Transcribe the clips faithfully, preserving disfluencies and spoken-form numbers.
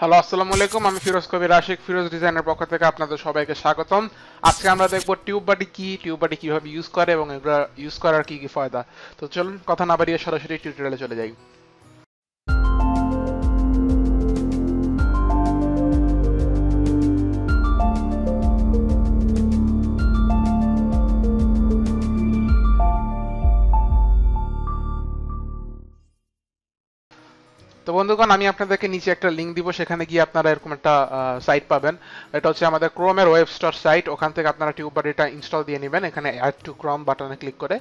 Hello আসসালামু আলাইকুম, আমি ফিরোজ কবির আশিক, ফিরোজ ডিজাইনের পক্ষ থেকে আপনাদের সবাইকে স্বাগতম। আজকে আমরা দেখব টিউববাডি কি, টিউববাডি কিভাবে ইউজ করে এবং এগুলো ইউজ করার কি কি ফায়দা। তো চলুন কথা না বাড়িয়ে সরাসরি টিউটোরিয়ালে চলে যাই। তো বন্ধুগণ, আমি আপনাদেরকে নিচে একটা লিঙ্ক দিব, সেখানে গিয়ে আপনারা এরকম একটা সাইট পাবেন। এটা হচ্ছে আমাদের ক্রোমের ওয়েব স্টোর সাইট। ওখান থেকে আপনারা টিউববাডিটা ইনস্টল দিয়ে নেবেন, এখানে অ্যাড টু ক্রোম বাটনে ক্লিক করে,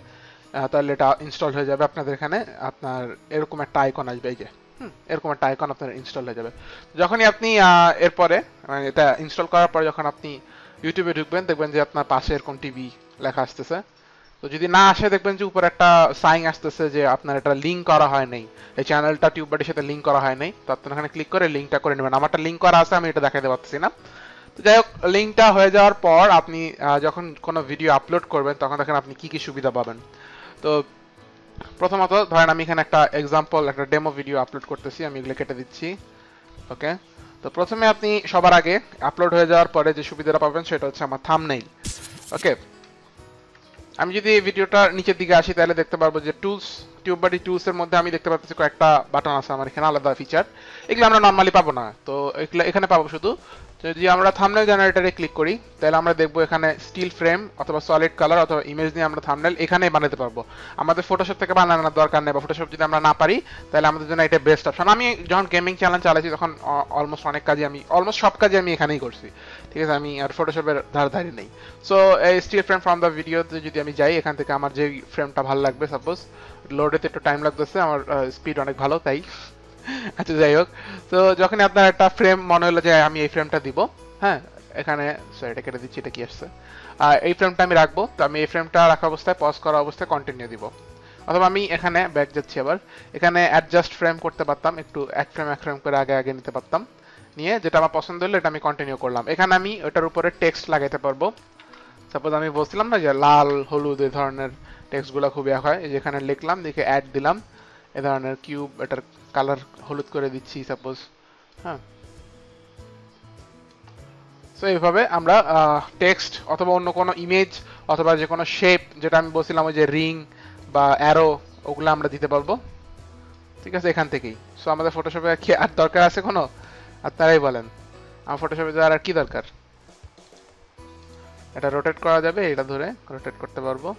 তাহলে এটা ইনস্টল হয়ে যাবে। আপনাদের এখানে আপনার এরকম একটা আইকন আসবে, এই যে এরকম একটা আইকন আপনার ইনস্টল হয়ে যাবে। যখনই আপনি এরপরে এটা ইনস্টল করার পরে যখন আপনি ইউটিউবে ঢুকবেন, দেখবেন যে আপনার পাশে এরকম টিভি লেখা আসতেছে। তো যদি না আসে, দেখবেন যে উপরে একটা সাইন আসতেছে যে আপনার এটা লিঙ্ক করা হয় নাই, এই চ্যানেলটা টিউববাডির সাথে লিঙ্ক করা হয় নাই। তো আপনার এখানে ক্লিক করে লিঙ্কটা করে নেবেন। আমারটা লিঙ্ক করা আছে, আমি এটা দেখাতে পারতেছি না। তো যাই হোক, লিঙ্কটা হয়ে যাওয়ার পর আপনি যখন কোনো ভিডিও আপলোড করবেন, তখন দেখেন আপনি কী কী সুবিধা পাবেন। তো প্রথমত ধরেন আমি এখানে একটা এক্সাম্পল একটা ডেমো ভিডিও আপলোড করতেছি, আমি এগুলো কেটে দিচ্ছি। ওকে, তো প্রথমে আপনি সবার আগে আপলোড হয়ে যাওয়ার পরে যে সুবিধাটা পাবেন সেটা হচ্ছে আমার থাম্বনেইল। ওকে, আমি যদি এই ভিডিওটা নিচের দিকে আসি, তাহলে দেখতে পারবো যে টুলস, টিউববাডি টুলসের মধ্যে আমি দেখতে পাচ্ছি কয়েকটা বাটন আছে আমার এখানে, আলাদা ফিচার। এগুলো আমরা নর্মালি পাবো না, তো এগুলো এখানে পাবো শুধু। যদি আমরা থাম্বনেল জেনারেটরে ক্লিক করি, তাহলে আমরা দেখবো এখানে স্টিল ফ্রেম অথবা সলিড কালার অথবা ইমেজ নিয়ে আমরা থাম্বনেল এখানে বানাতে পারবো। আমাদের ফটোশপ থেকে বানানোর দরকার নেই, বা ফটোশপ যদি আমরা না পারি তাহলে আমাদের জন্য এটা বেস্ট অপশন। আমি যখন গেমিং চ্যানেল চালাইছি, তখন অলমোস্ট অনেক কাজে আমি অলমোস্ট সব কাজে আমি এখানেই করছি, ঠিক আছে। আমি আর ফটোশপের ধার ধারে নেই। সো এই স্টিল ফ্রেম ফ্রম দ্য ভিডিওতে যদি আমি যাই, এখান থেকে আমার যে ফ্রেমটা ভালো লাগবে, সাপোজ লোডেতে একটু টাইম লাগতেছে, আমার স্পিড অনেক ভালো তাই, আচ্ছা যাই হোক। তো যখনই আপনার একটা ফ্রেম মনে হলো যে আমি এই ফ্রেমটা দিব, হ্যাঁ এখানে সরি এটা কেটে দিচ্ছি, এটা কি আসছে, আর এই ফ্রেমটা আমি রাখবো। তো আমি এই ফ্রেমটা রাখা অবস্থায় পজ করা অবস্থায় কন্টিনিউ দিব, অথবা আমি এখানে ব্যাক যাচ্ছি, আবার এখানে অ্যাডজাস্ট ফ্রেম করতে পারতাম, একটু এক ফ্রেম এক ফ্রেম করে আগে আগে নিতে পারতাম, নিয়ে যেটা আমার পছন্দ হলো এটা আমি কন্টিনিউ করলাম। এখানে আমি ওটার উপরে টেক্সট লাগাইতে পারবো। সাপোজ আমি বলছিলাম না যে লাল হলুদ এই ধরনের টেক্সটগুলো খুবই এক হয়, যেখানে লিখলাম দেখে অ্যাড দিলাম, এ ধরনের কিউব এটার কালার হলুদ করে দিচ্ছি সাপোজ, হ্যাঁ। সো এইভাবে আমরা টেক্সট অথবা অন্য কোনো ইমেজ অথবা যে কোনো শেপ, যেটা আমি বলছিলাম ওই যে রিং বা অ্যারো, ওগুলো আমরা দিতে পারবো, ঠিক আছে, এখান থেকেই। সো আমাদের ফটোশপে কি আর দরকার আছে কোনো? আপনারাই বলেন, আমার ফটোশপে যাওয়ার আর কি দরকার? এটা রোটেট করা যাবে, এটা ধরে রোটেট করতে পারবো,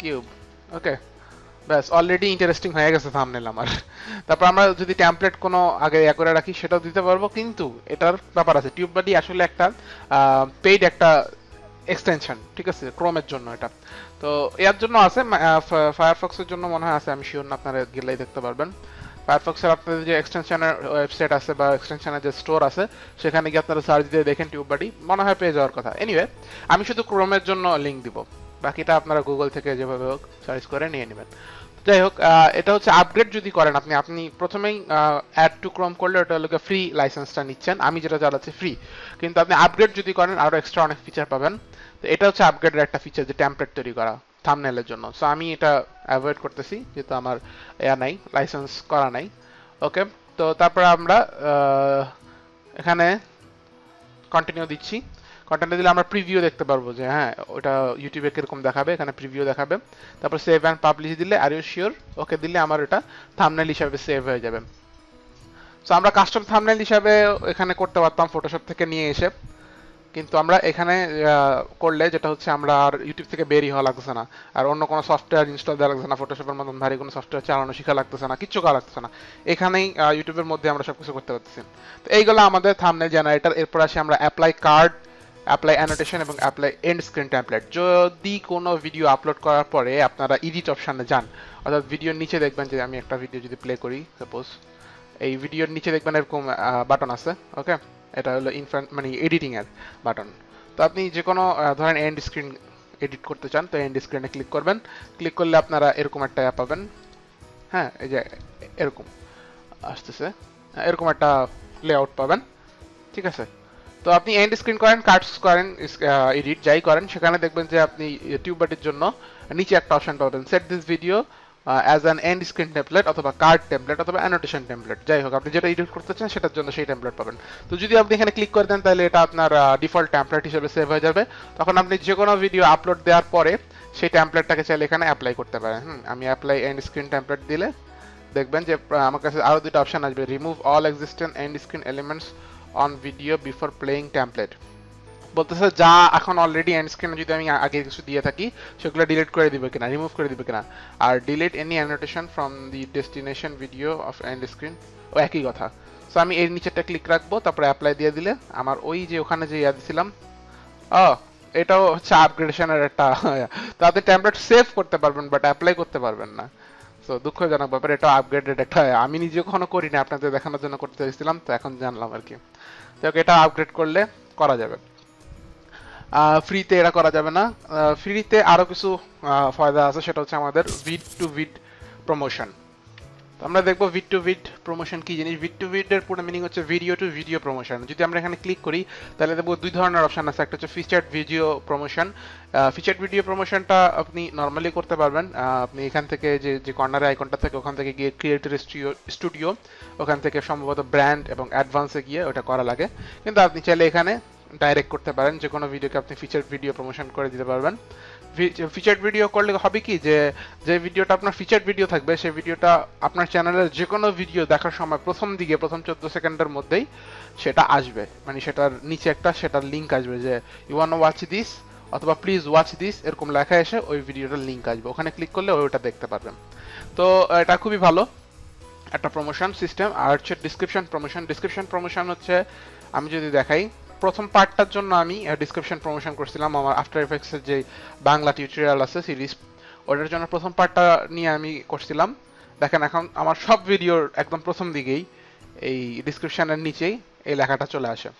কিউব। ওকে, ব্যাস, অলরেডি ইন্টারেস্টিং হয়ে গেছে থাম্বনেল আমার। তারপর আমরা যদি ট্যাম্পলেট কোনো আগে ইয়া করে রাখি, সেটাও দিতে পারবো। কিন্তু এটার ব্যাপার আছে, টিউববাডি আসলে একটা পেইড একটা এক্সটেনশন, ঠিক আছে, ক্রোমের জন্য। এটা তো এর জন্য আছে, ফায়ারফক্সের জন্য মনে হয় আছে, আমি শিওর না, আপনারা গেলেই দেখতে পারবেন। ফায়ারফক্সের আপনাদের যে এক্সটেনশনের ওয়েবসাইট আছে বা এক্সটেনশনের যে স্টোর আছে, সেখানে গিয়ে আপনারা সার্চ দিয়ে দেখেন টিউববাডি, মনে হয় পেয়ে যাওয়ার কথা। এনিওয়ে, আমি শুধু ক্রোমের জন্য লিঙ্ক দিব, বাকিটা আপনারা গুগল থেকে যেভাবে হোক সার্চ করে নিয়ে নেবেন। যাই হোক, এটা হচ্ছে আপগ্রেড যদি করেন আপনি, আপনি প্রথমেই অ্যাড টু ক্রোম করলে ওটা লোকে ফ্রি লাইসেন্সটা নিচ্ছেন, আমি যেটা চালাচ্ছি ফ্রি, কিন্তু আপনি আপগ্রেড যদি করেন আরও এক্সট্রা অনেক ফিচার পাবেন। তো এটা হচ্ছে আপগ্রেডের একটা ফিচার, যে ট্যাম্পলেট তৈরি করা থাম্বনেলের জন্য। সো আমি এটা অ্যাভয়েড করতেছি, যেহেতু আমার ইয়া নাই, লাইসেন্স করা নাই। ওকে, তো তারপরে আমরা এখানে কন্টিনিউ দিচ্ছি। কন্টেন্ট দিলে আমরা প্রিভিউ দেখতে পারবো যে হ্যাঁ ওটা ইউটিউবে কীরকম দেখাবে, এখানে প্রিভিউ দেখাবে। তারপর সেভ অ্যান্ড পাবলিশ দিলে আর ইউ শিওর, ওকে দিলে আমার এটা থাম্বনেল হিসাবে সেভ হয়ে যাবে। সো আমরা কাস্টম থাম্বনেল হিসাবে এখানে করতে পারতাম ফটোশপ থেকে নিয়ে এসে, কিন্তু আমরা এখানে করলে যেটা হচ্ছে আমরা আর ইউটিউব থেকে বেরি হওয়া লাগতেছে না, আর অন্য কোনো সফটওয়্যার ইনস্টল দেওয়া লাগছে না, ফটোশপের মতন ভারী কোনো সফটওয়্যার চালানো শেখা লাগতেছে না, কিচ্ছু করা লাগতেছে না। এখানেই ইউটিউবের মধ্যে আমরা সব কিছু করতে পারতেছি। তো এইগুলো আমাদের থাম্বনেল জেনারেটর। এরপর আসি আমরা অ্যাপ্লাই কার্ড, অ্যাপ্লাই অ্যানোটেশন এবং অ্যাপ্লাই এন্ড স্ক্রিন ট্যাম্পলেট। যদি কোনো ভিডিও আপলোড করার পরে আপনারা এডিট অপশানে যান, অর্থাৎ ভিডিওর নিচে দেখবেন যে আমি একটা ভিডিও যদি প্লে করি, সাপোজ এই ভিডিওর নিচে দেখবেন এরকম বাটন আছে। ওকে, এটা হলো ইনফ্রন্ট মানে এডিটিংয়ের বাটন। তো আপনি যে কোনো ধরেন এন্ড স্ক্রিন এডিট করতে চান, তো এন্ড স্ক্রিনে ক্লিক করবেন। ক্লিক করলে আপনারা এরকম একটা অ্যাপ পাবেন, হ্যাঁ এই যে এরকম আসতেছে, এরকম একটা লেআউট পাবেন, ঠিক আছে। তো আপনি এন্ড স্ক্রিন করেন, কাটস করেন, এডিট যাই করেন, সেখানে দেখবেন যে আপনি টিউববাডির জন্য নিচে একটা অপশন পাবেন, set this video as an end screen template অথবা card template অথবা annotation template যাই হোক আপনি যেটা এডিট করতে চান সেটার জন্য সেই template পাবেন তো যদি আপনি এখানে ক্লিক করে দেন তাহলে এটা আপনার ডিফল্ট template হিসেবে সেভ হয়ে যাবে তখন আপনি যে কোনো ভিডিও আপলোড দেওয়ার পরে সেই templateটাকে চাইলে এখানে অ্যাপ্লাই করতে পারেন আমি অ্যাপ্লাই এন্ড স্ক্রিন template দিলে দেখবেন যে আমার কাছে আরো দুটো অপশন আসবে remove all existent end screen elements on video before playing template বলতেছে যা এখন অলরেডি এন্ড স্ক্রিনে যদি আমি আগে কিছু দিয়ে থাকি সেগুলো ডিলিট করে দিবে কিনা রিমুভ করে দিবে কিনা আর delete any annotation from the destination video of end screen ও একই কথা সো আমি এর নিচেটা ক্লিক রাখবো তারপরে অ্যাপ্লাই দিয়ে দিলে আমার ওই যে ওখানে যে ইয়া দিছিলাম ও এটাও হচ্ছে আপগ্রেডেশনের একটা তাতে টেমপ্লেট সেভ করতে পারবেন বাট অ্যাপ্লাই করতে পারবেন না সো দুঃখজনক ব্যাপার এটা আপগ্রেডেড একটা আমি নিজে কখনো করি না আপনাদের দেখানোর জন্য করতে চাইছিলাম তো এখন জানলাম আর কি তো এটা আপগ্রেড করলে করা যাবে ফ্রি তে এটা করা যাবে না ফ্রি তে আরো কিছু फायदा আছে সেটা হচ্ছে আমাদের ভিড টু ভিড প্রমোশন তো আমরা দেখব ভিড টু ভিড প্রমোশন কি জিনিস ভিড টু ভিড এর পুরো মিনিং হচ্ছে ভিডিও টু ভিডিও প্রমোশন যদি আমরা এখানে ক্লিক করি তাহলে দেখব দুই ধরনের অপশন আছে একটা হচ্ছে featured video promotion featured video প্রমোশনটা আপনি নরমালি করতে পারবেন আপনি এখান থেকে যে যে কর্নারে আইকনটা থাকে ওখান থেকে গিয়ে ক্রিয়েটর স্টুডিও ওখান থেকে সম্ভবত ব্র্যান্ড এবং অ্যাডভান্সে গিয়ে ওটা করা লাগে কিন্তু আপনি চাইলে এখানে ডাইরেক্ট করতে পারেন যে কোনো ভিডিওকে আপনি ফিচারড ভিডিও প্রমোশন করে দিতে পারবেন ফিচারড ভিডিও করলে হবে কি যে যে ভিডিওটা আপনার ফিচারড ভিডিও থাকবে সেই ভিডিওটা আপনার চ্যানেলের যে কোনো ভিডিও দেখার সময় প্রথম দিকে প্রথম চোদ্দ সেকেন্ডের মধ্যেই সেটা আসবে মানে সেটার নিচে একটা সেটার লিংক আসবে যে you want to watch this অথবা প্লিজ ওয়াচ দিস এরকম লেখা এসে ওই ভিডিওটার লিংক আসবে ওখানে ক্লিক করলে ওইটা দেখতে পারবেন তো এটা খুবই ভালো একটা প্রমোশন সিস্টেম আর হচ্ছে ডেসক্রিপশন প্রমোশন ডেসক্রিপশন প্রমোশন হচ্ছে আমি যদি দেখাই প্রথম পার্টটার জন্য আমি ডেসক্রিপশন প্রমোশন করেছিলাম আমার আফটার এফেক্টস এর যে বাংলা টিউটোরিয়াল আছে সিরিজ ওটার জন্য প্রথম পার্টটা নিয়ে আমি করছিলাম দেখেন এখন আমার সব ভিডিওর একদম প্রথম দিকেই এই ডেসক্রিপশনের নিচেই এই লেখাটা চলে আসে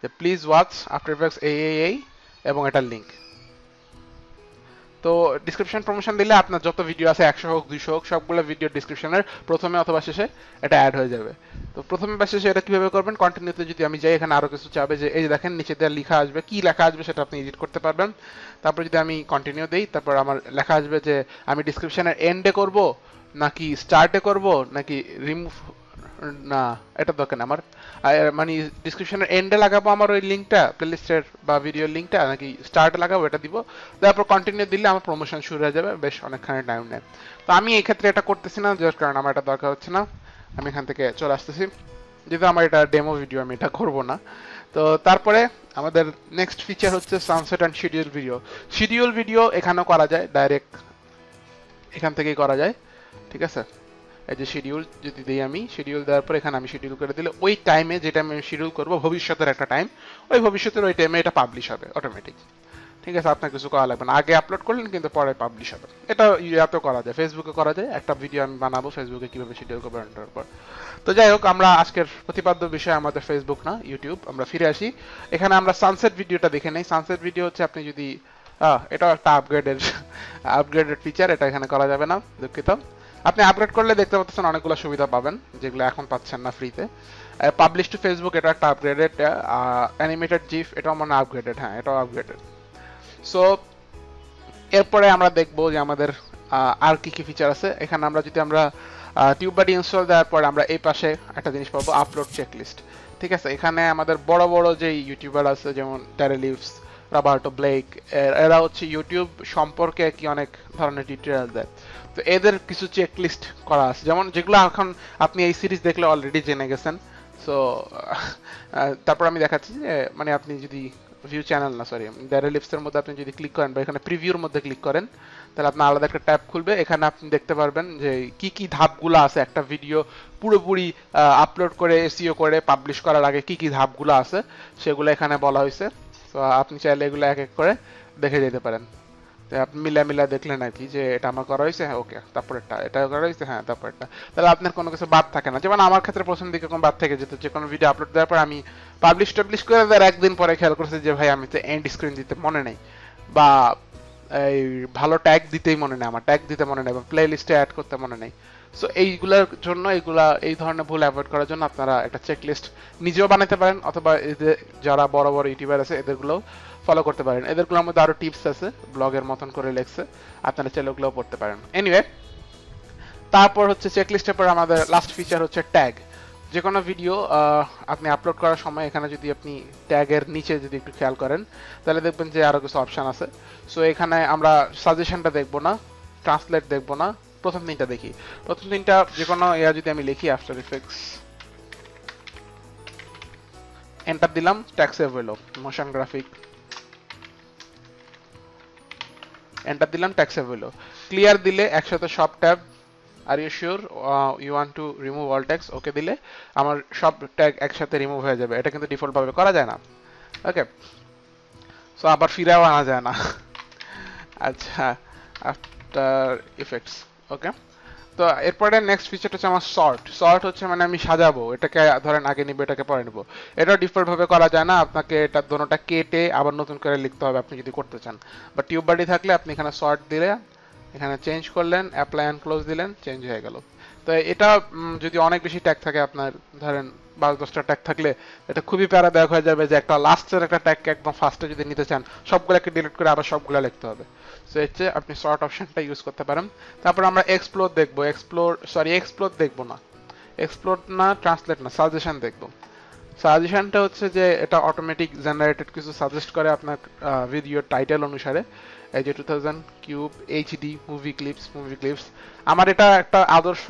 যে প্লিজ ওয়াচ আফটার এফেক্টস এ এ এ এবং এটার লিংক তো ডেসক্রিপশন প্রমোশন দিলে আপনার যত ভিডিও আছে একশো হোক দুইশো হোক সবগুলো ভিডিও ডেসক্রিপশনের প্রথমে অথবা শেষে এটা অ্যাড হয়ে যাবে তো প্রথমে বা শেষে এটা কিভাবে করবেন কন্টিনিউতে যদি আমি যাই এখানে আরো কিছু চাবে যে এই দেখেন নিচে দেওয়া লেখা আসবে কি লেখা আসবে সেটা আপনি এডিট করতে পারবেন তারপর যদি আমি কন্টিনিউ দেই তারপর আমার লেখা আসবে যে আমি ডেসক্রিপশনের এন্ডে করব নাকি স্টার্টে করব নাকি রিমুভ না এটা দরকার না আমার মানে ডেসক্রিপশনের এন্ডে লাগাবো আমার ওই লিংকটা প্লেলিস্টের বা ভিডিও লিংকটা নাকি স্টার্ট লাগাবো এটা দিব তারপর কন্টিনিউ দিলে আমার প্রমোশন শুরু হয়ে যাবে বেশ অনেকখানি টাইম নেয় তো আমি এই ক্ষেত্রে এটা করতেছি না যার কারণে আমার এটা দরকার হচ্ছে না আমি এখান থেকে চলে আসতেছি যেহেতু আমার এটা ডেমো ভিডিও আমি এটা করবো না তো তারপরে আমাদের নেক্সট ফিচার হচ্ছে sunset and schedule video schedule video এখানেও করা যায় ডাইরেক্ট এখান থেকেই করা যায় ঠিক আছে এই যে শিডিউল যদি দেই আমি শিডিউল দেওয়ার পর এখানে আমি শিডিউল করে দিলে ওই টাইমে যেটা আমি শিডিউল করব ভবিষ্যতের একটা টাইম ওই ভবিষ্যতের ওই টাইমে এটা পাবলিশ হবে অটোমেটিক ঠিক আছে আপনার কিছু করা লাগবে না আগে আপলোড করলেন কিন্তু পরে পাবলিশ হবে এটা ইয়াতেও করা যায় ফেসবুকে করা যায় একটা ভিডিও আমি বানাবো ফেসবুকে কীভাবে শিডিউল করবো এটার পর তো যাই হোক আমরা আজকের প্রতিপাদ্য বিষয় আমাদের ফেসবুক না ইউটিউব আমরা ফিরে আসি এখানে আমরা সানসেট ভিডিওটা দেখে নেই সানসেট ভিডিও হচ্ছে আপনি যদি এটাও একটা আপগ্রেডেড আপগ্রেডেড ফিচার এটা এখানে করা যাবে না দুঃখিত আপনি আপগ্রেড করলে দেখতে পাচ্ছেন অনেকগুলো সুবিধা পাবেন যেগুলো এখন পাচ্ছেন না ফ্রিতে পাবলিশ টু ফেসবুক এটা একটা আপগ্রেডেড অ্যানিমেটেড জিফ এটাও মানে আপগ্রেডেড হ্যাঁ এটাও আপগ্রেডেড সো এরপরে আমরা দেখবো যে আমাদের আর কি কি ফিচার আছে এখানে আমরা যদি আমরা টিউববাডি ইনস্টল দেওয়ার পর আমরা এই পাশে একটা জিনিস পাবো আপলোড চেকলিস্ট ঠিক আছে এখানে আমাদের বড় বড় যে ইউটিউবার আছে যেমন ট্যারি লিভস রবার্টো ব্লেক এরা হচ্ছে ইউটিউব সম্পর্কে কি অনেক ধরনের টিউটোরিয়াল দেয় তো এদের কিছু চেকলিস্ট করা আছে যেমন যেগুলো এখন আপনি এই সিরিজ দেখলে অলরেডি জেনে গেছেন সো তারপর আমি দেখাচ্ছি যে মানে আপনি যদি ভিউ চ্যানেল না সরি ডায়রি লিপসের মধ্যে আপনি যদি ক্লিক করেন বা এখানে প্রিভিউর মধ্যে ক্লিক করেন তাহলে আপনার আলাদা একটা ট্যাব খুলবে এখানে আপনি দেখতে পারবেন যে কি কি ধাপগুলো আছে একটা ভিডিও পুরোপুরি আপলোড করে এসিও করে পাবলিশ করার আগে কি কি ধাপগুলো আছে সেগুলো এখানে বলা হয়েছে সো আপনি চাইলে এগুলো এক এক করে দেখে যেতে পারেন আপনি মিলা মিলা দেখলেন নাকি যে এটা আমার করা হয়েছে হ্যাঁ ওকে তারপরেরটা এটা করা হয়েছে হ্যাঁ তারপরেরটা তাহলে আপনার কোনো কিছু বাদ থাকে না যেমন আমার ক্ষেত্রে প্রথম দিকে কোনো বাদ থেকে যেত যে কোনো ভিডিও আপলোড দেওয়ার পর আমি পাবলিশ টাবলিশ করে দেওয়ার একদিন পরে খেয়াল করছি যে ভাই আমি তো এন্ড স্ক্রিন দিতে মনে নেই বা এই ভালো ট্যাগ দিতেই মনে নেই আমার ট্যাগ দিতে মনে নেই বা প্লে লিস্টে অ্যাড করতে মনে নেই সো এইগুলোর জন্য এইগুলা এই ধরনের ভুল অ্যাভয়েড করার জন্য আপনারা একটা চেকলিস্ট নিজেও বানাতে পারেন অথবা এদের যারা বড় বড় ইউটিউবার আছে এদেরগুলো ফলো করতে পারেন এদেরগুলোর মধ্যে আরো টিপস আছে ব্লগের মতন করে লেখছে আপনারা চাইলে ওগুলোও পড়তে পারেন এনিওয়ে তারপর হচ্ছে চেকলিস্টের পর আমাদের লাস্ট ফিচার হচ্ছে ট্যাগ। যে কোনো ভিডিও আপনি আপলোড করার সময় এখানে যদি আপনি ট্যাগের নিচে যদি একটু খেয়াল করেন তাহলে দেখবেন যে আরো কিছু অপশন আছে। সো এখানে আমরা সাজেশনটা দেখব না, ট্রান্সলেট দেখব না, প্রথম তিনটা দেখি। প্রথম তিনটা যে কোনো ইয়া যদি আমি লিখি আফটার ইফেক্টস, এন্টার দিলাম, ট্যাগ সেভ হলো, মোশন গ্রাফিক, এন্টার দিলাম, ট্যাগ সেভ হলো। ক্লিয়ার দিলে একসাথে সব tab, are you sure you want to remove all tags, okay দিলে আমার সব ট্যাগ একসাথে রিমুভ হয়ে যাবে। এটা কিন্তু ডিফল্টভাবে করা যায় না, ওকে। সো আবার ফিরেও আনা যায় না। আচ্ছা আফটার ইফেক্টস, ওকে। তো এরপরে নেক্সট ফিচারটা হচ্ছে আমার সর্ট। সর্ট হচ্ছে মানে আমি সাজাবো, এটাকে ধরেন আগে নিব, এটাকে পরে নেবো। এটা ডিফল্টভাবে করা যায় না, আপনাকে এটা দোনোটা কেটে আবার নতুন করে লিখতে হবে আপনি যদি করতে চান। বা টিউববাডি থাকলে আপনি এখানে সর্ট দিলে, এখানে চেঞ্জ করলেন, অ্যাপ্লাই অ্যান্ড ক্লোজ দিলেন, চেঞ্জ হয়ে গেল। তো এটা যদি অনেক বেশি ট্যাগ থাকে, আপনার ধরেন পাঁচ দশটা ট্যাগ থাকলে এটা খুবই প্যারাদায়ক হয়ে যাবে যে একটা লাস্টের একটা ট্যাগকে একদম ফার্স্টে যদি নিতে চান সবগুলোকে ডিলিট করে আবার সবগুলো লিখতে হবে। সো এর চেয়ে আপনি শর্ট অপশনটা ইউজ করতে পারেন। তারপর আমরা এক্সপ্লোর দেখবো, এক্সপ্লোর সরি এক্সপ্লোর দেখবো না, এক্সপ্লোর না, ট্রান্সলেট না, সাজেশন দেখবো। সাজেশনটা হচ্ছে যে এটা অটোমেটিক জেনারেটেড কিছু সাজেস্ট করে আপনার ভিডিও টাইটেল অনুসারে। এই যে two thousand cube HD movie clips, movie clips আমার এটা একটা আদর্শ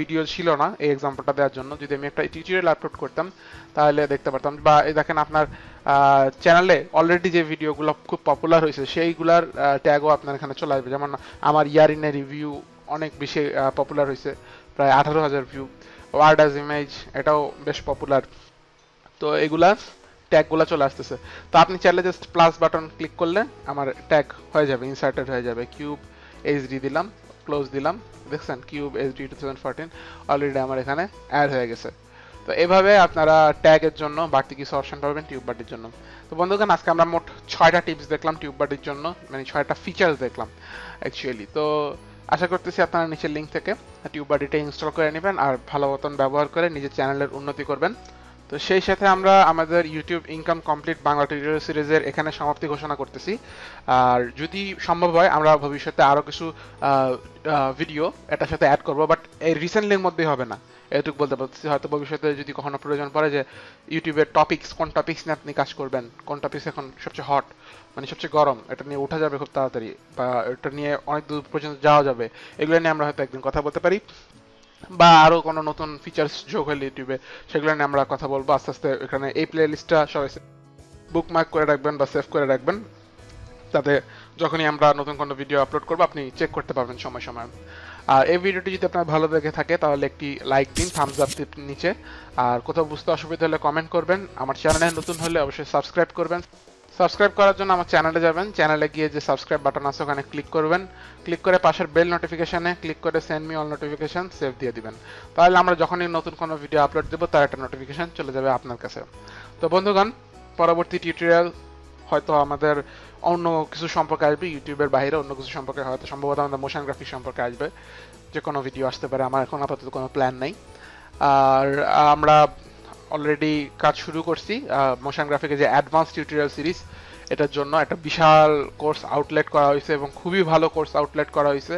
ভিডিও ছিল না এই এক্সাম্পলটা দেওয়ার জন্য। যদি আমি একটা টিউটোরিয়াল আপলোড করতাম তাহলে দেখতে পারতাম। বা দেখেন আপনার চ্যানেলে অলরেডি যে ভিডিওগুলো খুব পপুলার হয়েছে সেইগুলার ট্যাগও আপনার এখানে চলে আসবে। যেমন আমার ইয়ার ইন এ রিভিউ অনেক বেশি পপুলার হয়েছে, প্রায় আঠারো হাজার ভিউ। ওয়ার্ড অ্যাজ ইমেজ এটাও বেশ পপুলার। তো এগুলা ট্যাগগুলো চলে আসতেছে। তো আপনি চাইলে জাস্ট প্লাস বাটন ক্লিক করলে আমার ট্যাগ হয়ে যাবে, ইনসার্টেড হয়ে যাবে। কিউব এইচডি দিলাম, ক্লোজ দিলাম, দেখছেন cube HD two thousand fourteen already আমার এখানে অ্যাড হয়ে গেছে। তো এভাবে আপনারা ট্যাগের জন্য বাড়তি কিছু অপশন পাবেন টিউববাডির জন্য। তো বন্ধুগণ, আজকে আমরা মোট ছয়টা টিপস দেখলাম টিউববাডির জন্য, মানে ছয়টা ফিচার্স দেখলাম অ্যাকচুয়ালি। তো আশা করতেছি আপনারা নিচের লিঙ্ক থেকে টিউববাডিটা ইনস্টল করে নেবেন আর ভালো মতন ব্যবহার করে নিজের চ্যানেলের উন্নতি করবেন। তো সেই সাথে আমরা আমাদের YouTube income complete Bangla tutorial সিরিজের এখানে সমাপ্তি ঘোষণা করতেছি। আর যদি সম্ভব হয় আমরা ভবিষ্যতে আরও কিছু ভিডিও এটার সাথে অ্যাড করবো, বাট এই রিসেন্টলির মধ্যেই হবে না এটুকু বলতে পারছি। হয়তো ভবিষ্যতে যদি কখনো প্রয়োজন পড়ে যে ইউটিউবের টপিক্স, কোন টপিক্স নিয়ে আপনি কাজ করবেন, কোন টপিক্স এখন সবচেয়ে হট মানে সবচেয়ে গরম, এটা নিয়ে ওঠা যাবে খুব তাড়াতাড়ি বা এটা নিয়ে অনেক দূর পর্যন্ত যাওয়া যাবে, এগুলো নিয়ে আমরা হয়তো একদিন কথা বলতে পারি। বা আরও কোনো নতুন ফিচার্স যোগ হলে ইউটিউবে সেগুলো নিয়ে আমরা কথা বলবো আস্তে আস্তে। এখানে এই প্লে লিস্টটা সবাই বুকমার্ক করে রাখবেন বা সেভ করে রাখবেন, তাতে যখনই আমরা নতুন কোনো ভিডিও আপলোড করবো আপনি চেক করতে পারবেন সময় সময়। আর এই ভিডিওটি যদি আপনার ভালো লেগে থাকে তাহলে একটি লাইক দিন, থামস আপ দিন নিচে। আর কোথাও বুঝতে অসুবিধা হলে কমেন্ট করবেন। আমার চ্যানেলে নতুন হলে অবশ্যই সাবস্ক্রাইব করবেন। সাবস্ক্রাইব করার জন্য আমার চ্যানেলে যাবেন, চ্যানেলে গিয়ে যে সাবস্ক্রাইব বাটন আছে ওখানে ক্লিক করবেন, ক্লিক করে পাশের বেল নোটিফিকেশানে ক্লিক করে send me all notification save দিয়ে দিবেন। তাহলে আমরা যখনই নতুন কোনো ভিডিও আপলোড দেবো তার একটা নোটিফিকেশান চলে যাবে আপনার কাছে। তো বন্ধুগণ, পরবর্তী টিউটোরিয়াল হয়তো আমাদের অন্য কিছু সম্পর্কে আসবে, ইউটিউবের বাইরে অন্য কিছু সম্পর্কে, হয়তো সম্ভবত আমাদের মোশন গ্রাফিক সম্পর্কে আসবে, যে কোনো ভিডিও আসতে পারে। আমার এখন আপাতত কোনো প্ল্যান নেই। আর আমরা অলরেডি কাজ শুরু করছি মোশন গ্রাফিকের যে অ্যাডভান্স টিউটোরিয়াল সিরিজ, এটার জন্য একটা বিশাল কোর্স আউটলেট করা হয়েছে এবং খুবই ভালো কোর্স আউটলেট করা হয়েছে।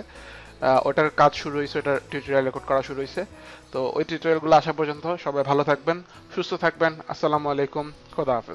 ওটার কাজ শুরু হয়েছে, ওটার টিউটোরিয়াল রেকর্ড করা শুরু হয়েছে। তো ওই টিউটোরিয়ালগুলো আসা পর্যন্ত সবাই ভালো থাকবেন, সুস্থ থাকবেন। আসসালামু আলাইকুম, খোদা হাফেজ।